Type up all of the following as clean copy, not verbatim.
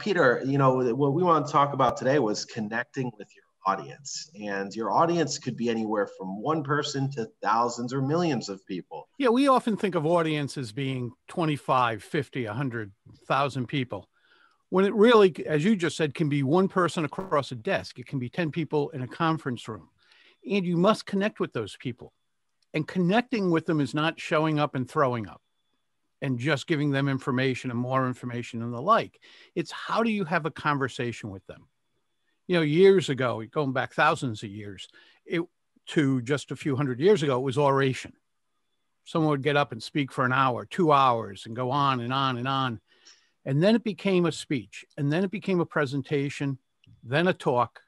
Peter, you know, what we want to talk about today was connecting with your audience. And your audience could be anywhere from one person to thousands or millions of people. Yeah, we often think of audience as being 25, 50, 100,000 people, when it really, as you just said, can be one person across a desk. It can be 10 people in a conference room. And you must connect with those people. And connecting with them is not showing up and throwing up and just giving them information and more information and the like. It's how do you have a conversation with them? You know, years ago, going back thousands of years to just a few hundred years ago, it was oration. Someone would get up and speak for an hour, 2 hours, and go on and on and on. And then it became a speech, and then it became a presentation, then a talk.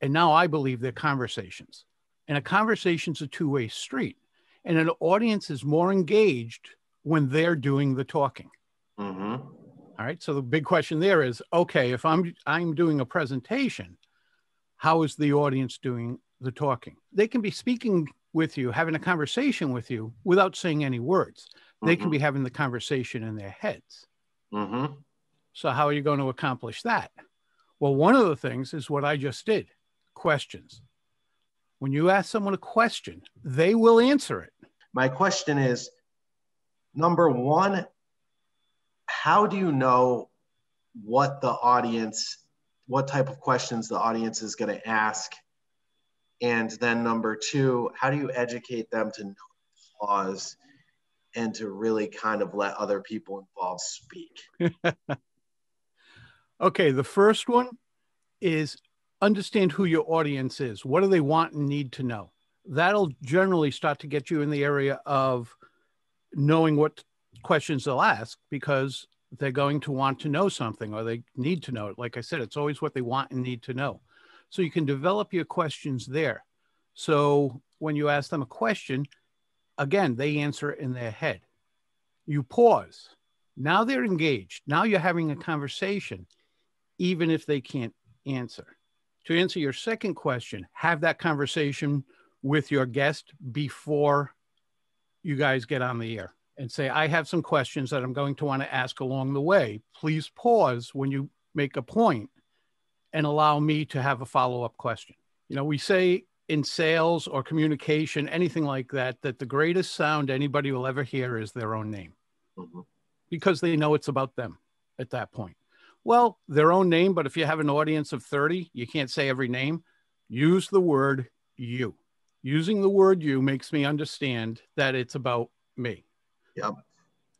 And now I believe they're conversations. And a conversation's a two-way street. And an audience is more engaged when they're doing the talking. Mm-hmm. All right. So the big question there is, okay, if I'm doing a presentation, how is the audience doing the talking? They can be speaking with you, having a conversation with you without saying any words. They mm-hmm. can be having the conversation in their heads. Mm-hmm. So how are you going to accomplish that? Well, one of the things is what I just did, questions. When you ask someone a question, they will answer it. My question is, number one, how do you know what type of questions the audience is going to ask? And then number two, how do you educate them to know the flaws and to really kind of let other people involved speak? Okay, the first one is understand who your audience is. What do they want and need to know? That'll generally start to get you in the area of knowing what questions they'll ask, because they're going to want to know something or they need to know it. Like I said, it's always what they want and need to know. So you can develop your questions there. So when you ask them a question, again, they answer it in their head. You pause. Now they're engaged. Now you're having a conversation, even if they can't answer. To answer your second question, have that conversation with your guest before you guys get on the air, and say, I have some questions that I'm going to want to ask along the way. Please pause when you make a point and allow me to have a follow-up question. You know, we say in sales or communication, anything like that, that the greatest sound anybody will ever hear is their own name, mm-hmm. because they know it's about them at that point. Well, their own name, but if you have an audience of 30, you can't say every name. Use the word you. Using the word you makes me understand that it's about me. Yep.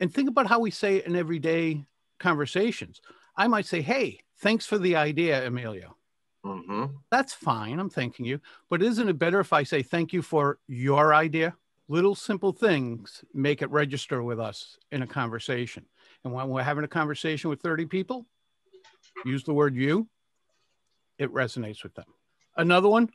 And think about how we say it in everyday conversations. I might say, hey, thanks for the idea, Emilio. Mm-hmm. That's fine. I'm thanking you. But isn't it better if I say thank you for your idea? Little simple things make it register with us in a conversation. And when we're having a conversation with 30 people, use the word you. It resonates with them. Another one.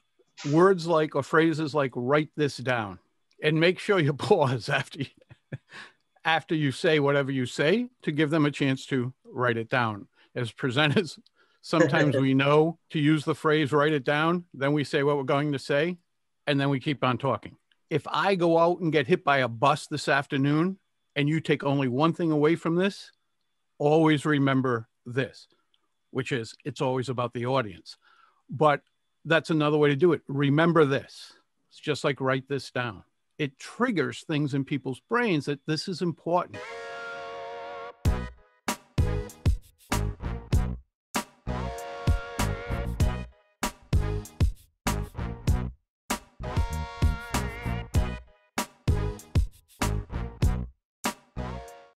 Words like or phrases like write this down, and make sure you pause after you say whatever you say to give them a chance to write it down. As presenters, sometimes we know to use the phrase write it down, then we say what we're going to say, and then we keep on talking. If I go out and get hit by a bus this afternoon and you take only one thing away from this, always remember this, which is it's always about the audience. But that's another way to do it. Remember this. It's just like write this down. It triggers things in people's brains that this is important.